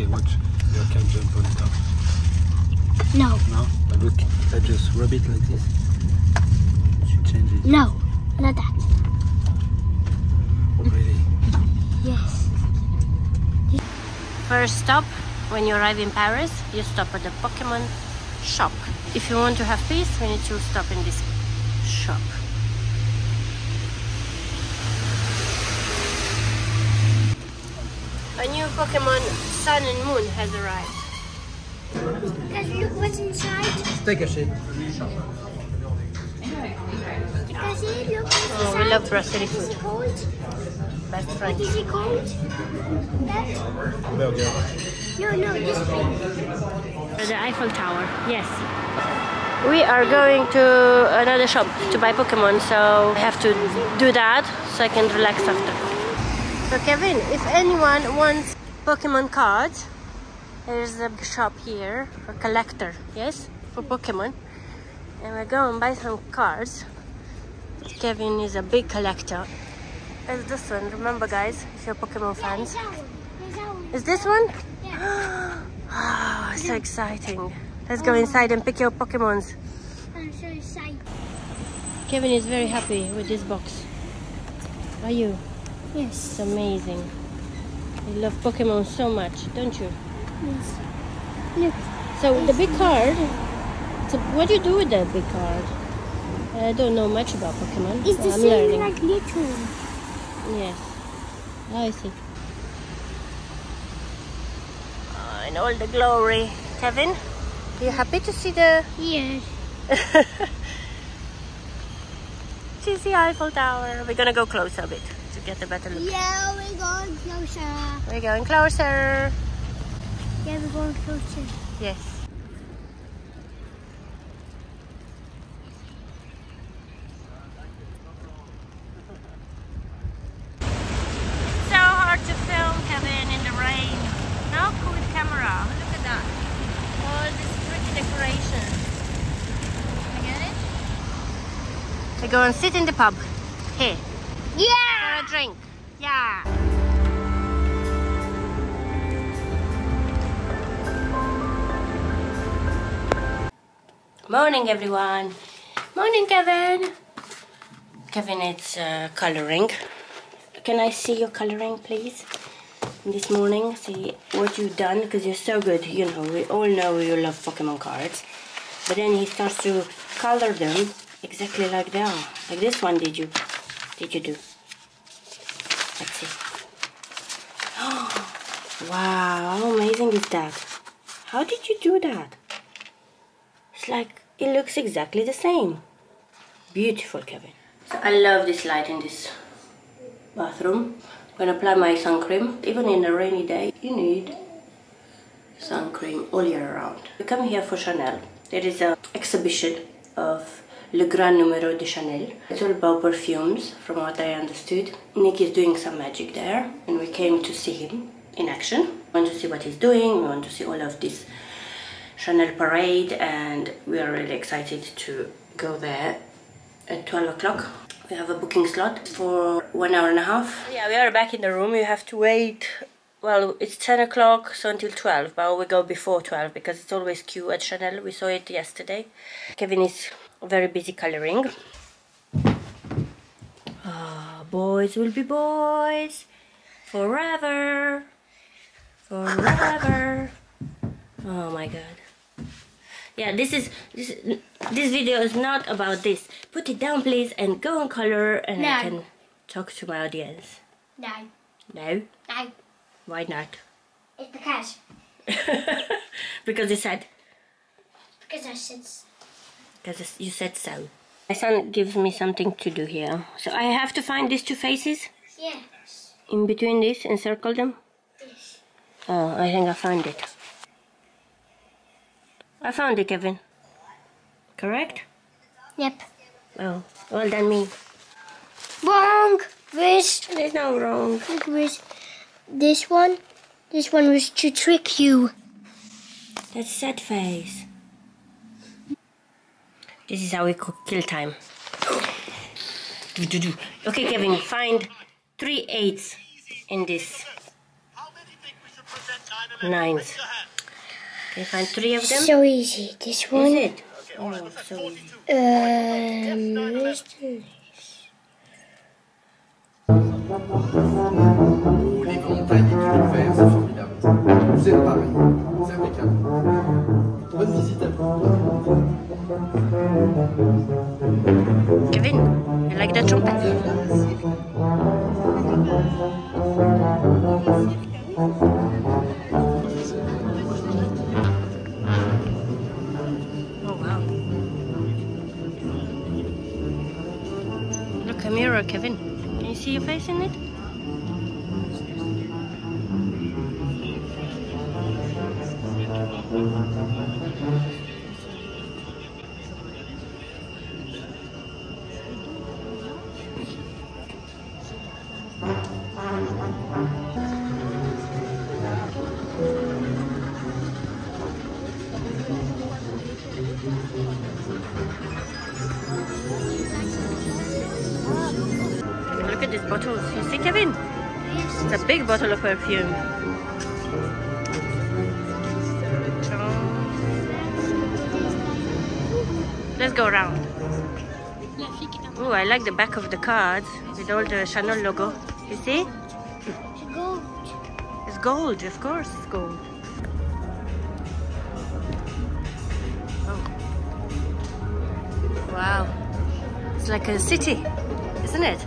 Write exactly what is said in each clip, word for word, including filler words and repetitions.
Okay, watch. You can jump on top. No. No? But look, if I just rub it like this, it should change it. No, not that. Really? Yes. First stop, when you arrive in Paris, you stop at the Pokémon shop. If you want to have peace, we need to stop in this shop. A new Pokémon Sun and Moon has arrived. Guys, look what's inside. Take a shit. Guys, look what's inside. We love Brussels food. Is it cold? Best French. Is it cold? That? No, no, this thing. The Eiffel Tower, yes. We are going to another shop to buy Pokémon, so I have to do that so I can relax after. So Kevin, if anyone wants Pokemon cards, there's a shop here for collector, yes, for Pokemon. And we're going to buy some cards. Kevin is a big collector. It's this one, remember guys, if you're Pokemon fans. Yeah, it's that one. It's that one. Is this one? Yeah. Oh, so exciting. Let's go inside and pick your Pokemons. I'm so excited. Kevin is very happy with this box. Are you? Yes. It's amazing. You love Pokemon so much, don't you? Yes. Look. So yes. The big card, so what do you do with that big card? I don't know much about Pokemon. It's the I'm same learning. Like little. Yes. Oh, I see. Oh, and all the glory. Kevin, are you happy to see the... Yes. Do you see Eiffel Tower? We're gonna go closer a bit. Get a better look. Yeah, we're going closer. We're going closer. Yeah, we're going closer. Yes. So hard to film, Kevin, in the rain. No cool camera. Look at that. All this pretty decoration. I get it? We go and sit in the pub. Here. Yeah! A drink. Yeah. Morning everyone. Morning Kevin. Kevin, it's uh, coloring. Can I see your coloring please? This morning, see what you've done because you're so good. You know, we all know you love Pokemon cards. But then he starts to color them exactly like they are. Like this one did you, did you do? Let's see. Oh, wow, how amazing is that? How did you do that? It's like, it looks exactly the same. Beautiful, Kevin. So I love this light in this bathroom. I'm gonna apply my sun cream. Even in a rainy day, you need sun cream all year round. We come here for Chanel. There is an exhibition of Le Grand Numéro de Chanel. It's all about perfumes, from what I understood. Nick is doing some magic there, and we came to see him in action. We want to see what he's doing, we want to see all of this Chanel parade, and we are really excited to go there at twelve o'clock. We have a booking slot for one hour and a half. Yeah, we are back in the room, you have to wait. Well, it's ten o'clock, so until twelve, but we go before twelve, because it's always queue at Chanel, we saw it yesterday. Kevin is very busy colouring. Oh, boys will be boys forever, forever. Oh my god. Yeah, this is this this video is not about this. Put it down, please, and go and colour, and no. I can talk to my audience. No. No. No. Why not? It's because. Because you said. Because I said. Because you said so. My son gives me something to do here. So I have to find these two faces? Yes. In between this and circle them? Yes. Oh, I think I found it. I found it, Kevin. Correct? Yep. Oh, well done me. Wrong! This. There's no wrong. Look, this. This one. This one was to trick you. That's sad face. This is how we kill time. Okay, Kevin, find three eights in this. nine. Can you find three of them? So easy. This one. Is it? Oh, so easy. Um, where's the next? Les montagnes et le vert, c'est formidable. Vous êtes pareil, c'est impeccable. Bonne visite à vous. Kevin, you like that trumpet? Oh wow. Look, a mirror, Kevin. Can you see your face in it? Look at these bottles. You see, Kevin? Yes. It's a big bottle of perfume. Let's go around. Oh, I like the back of the cards with all the Chanel logo. You see? It's gold. It's gold, of course it's gold. Oh. Wow. It's like a city, isn't it?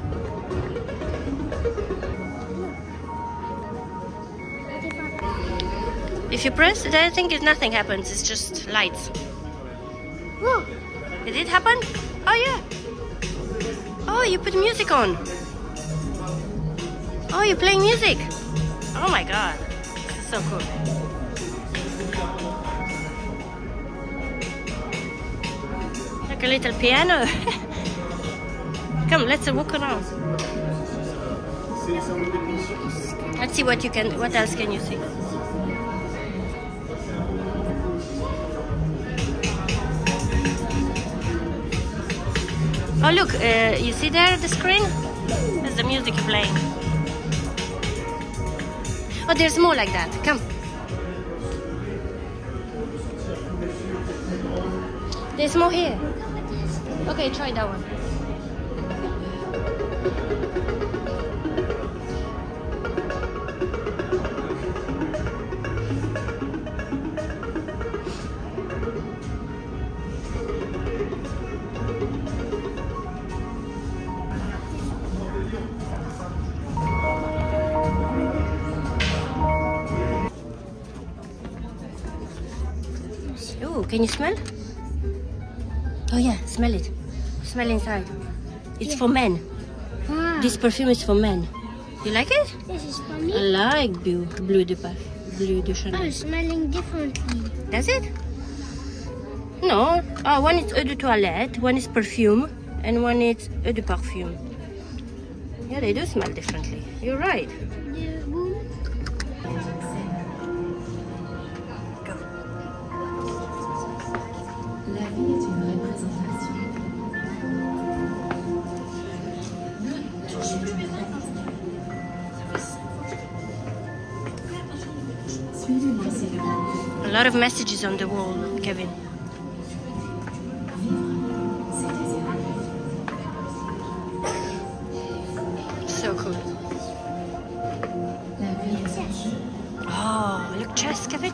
If you press it, I think it, nothing happens. It's just lights. Whoa. Did it happen? Oh yeah! Oh, you put music on! Oh, you're playing music! Oh my god! This is so cool! Like a little piano! Come, let's walk around! Let's see what you can, what else can you see? Oh look, uh, you see there the screen? There's the music playing. Oh, there's more like that. Come. There's more here. Okay, try that one. Can you smell? Oh yeah, smell it. Smell inside. It's yeah. For men. Wow. This perfume is for men. You like it? This is for me. I like blue, blue de bleu de Chanel. Oh, it's smelling differently. Does it? No. Oh, one is eau de toilette, one is perfume, and one is eau de parfum. Yeah, they do smell differently. You're right. A lot of messages on the wall, Kevin. So cool. Oh, look, chess, Kevin.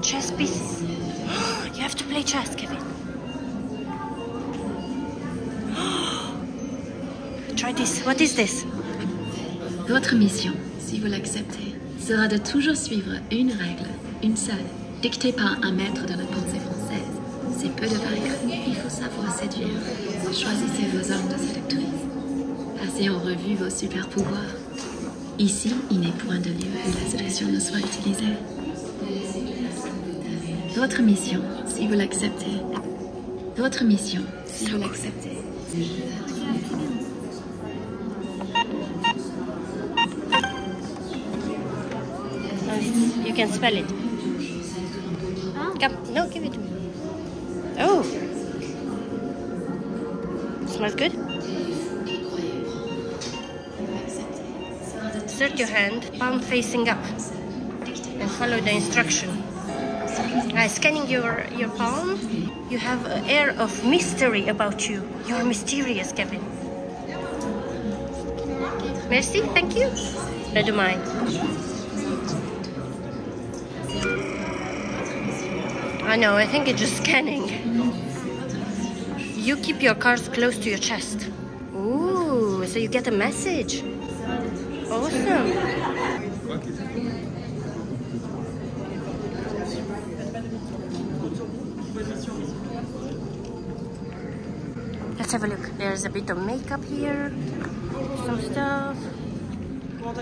Chess pieces. You have to play chess, Kevin. Try this. What is this? Votre mission, si vous l'acceptez, sera de toujours suivre une règle, une seule, dictée par un maître de la pensée française. C'est peu de variables. Il faut savoir séduire. Choisissez vos armes de séductrice. Passez en revue vos super pouvoirs. Ici, il n'est point de lieu où la séduction ne soit utilisée. Votre mission, si vous l'acceptez. Votre mission, si vous l'acceptez. You can spell it. Oh. Come, no, give it to me. Oh, smells good. Insert your hand, palm facing up, and follow the instruction. Uh, scanning your, your palm, you have an air of mystery about you. You're mysterious, Kevin. Merci, thank you. I do mine. I know, I think it's just scanning. You keep your cards close to your chest. Ooh, so you get a message. Awesome. Let's have a look. There's a bit of makeup here, some stuff. Do you want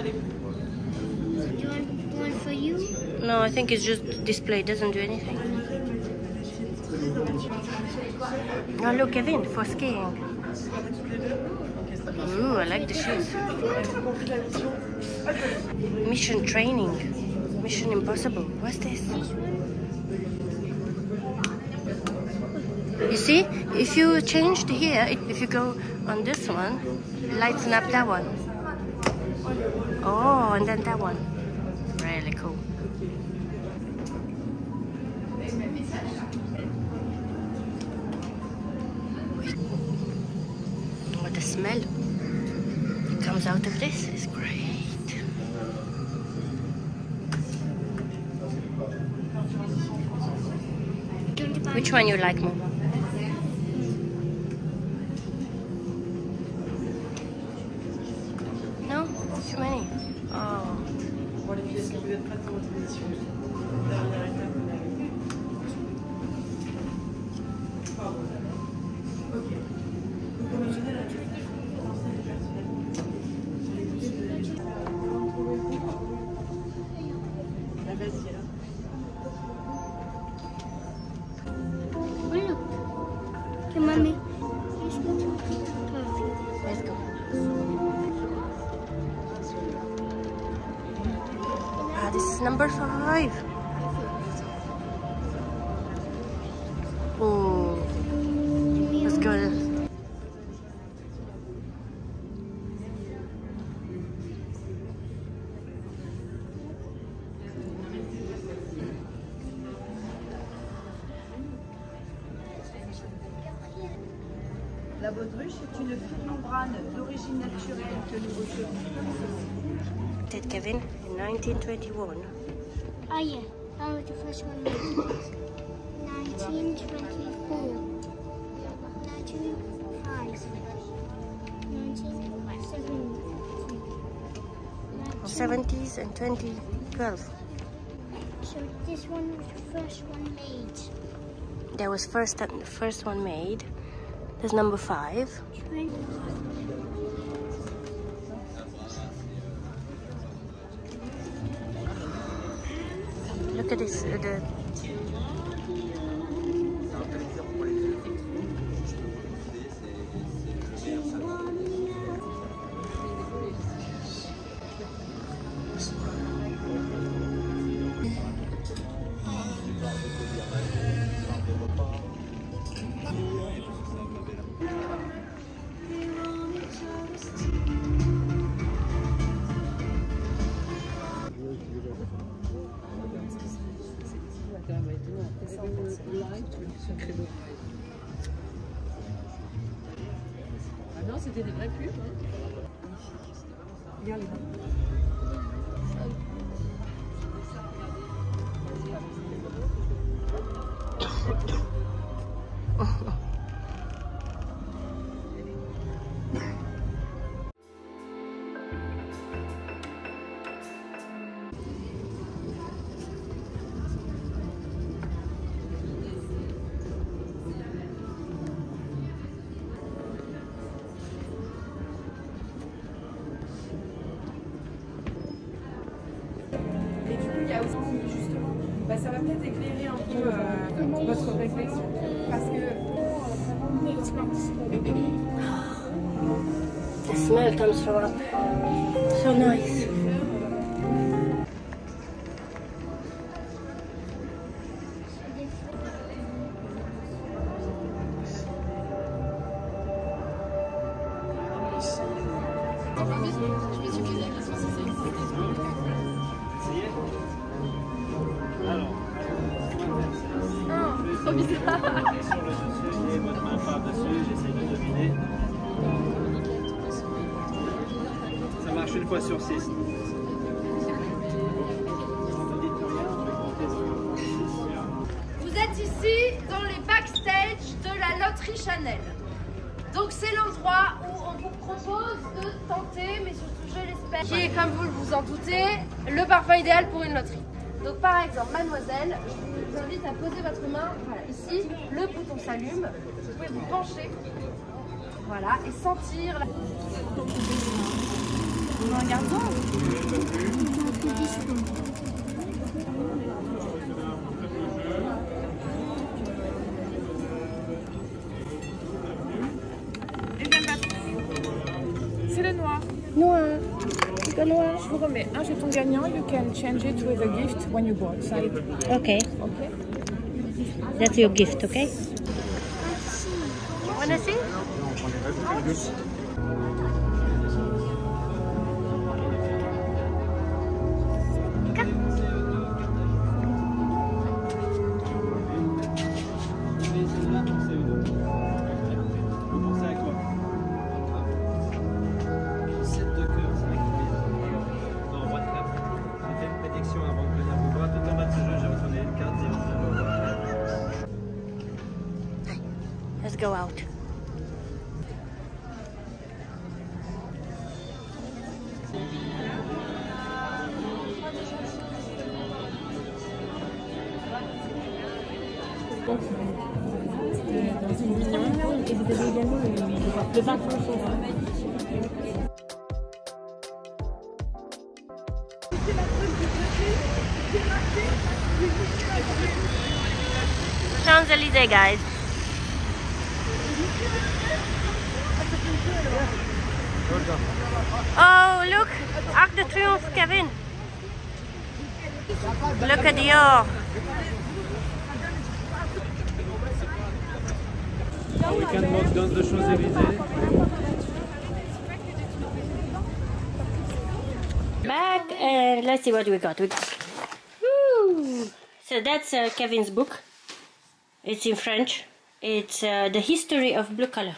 one for you? No, I think it's just display, it doesn't do anything. Now look, Kevin, for skiing. Ooh, I like the shoes. Mission training. Mission impossible. What's this? You see, if you changed here, if you go on this one, lighten up that one. Oh, and then that one. Really cool. What a smell. It comes out of this. It's great. Which one you like more? Too many. Oh. Look. Hey, mommy. Let's go. This is number five. Oh, let's go. La baudruche est une fine membrane d'origine naturelle que nous retrouvons. Did Kevin in nineteen twenty-one. Oh yeah, that was the first one. nineteen twenty-four, nineteen twenty-five, nineteen seventy. seventies and twenty twelve. So this one was the first one made. There was first the first one made. There's number five. twenty-five. Look at this, uh, the... Ah non, c'était des vraies pubs. Regarde les gars. Bah, ça va peut-être éclairer un peu euh, votre réflexion, parce que... The smell comes from up. So nice. Trop bizarre. Sur le dessus et votre main par-dessus, j'essaie de deviner. Ça marche une fois sur six. Vous êtes ici dans les backstage de la loterie Chanel. Donc c'est l'endroit où on vous propose de tenter, mais surtout je l'espère, qui est, comme vous vous en doutez, le parfum idéal pour une loterie. Donc par exemple, mademoiselle, je vous invite à poser votre main, voilà, ici, le bouton s'allume, vous pouvez vous pencher, voilà, et sentir la... Nous en regardons. C'est le noir. Noir. Je vous remets un jeton gagnant. You can change it with a gift when you go outside. Okay. Okay. That's your gift, okay? You wanna see? Go out. Champs-Élysées, guys. Oh, look! Arc de Triomphe, Kevin! Look at Dior! Oh, we can walk down the Champs-Élysées. Back and let's see what we got. We got... So that's uh, Kevin's book. It's in French. It's uh, the history of blue color.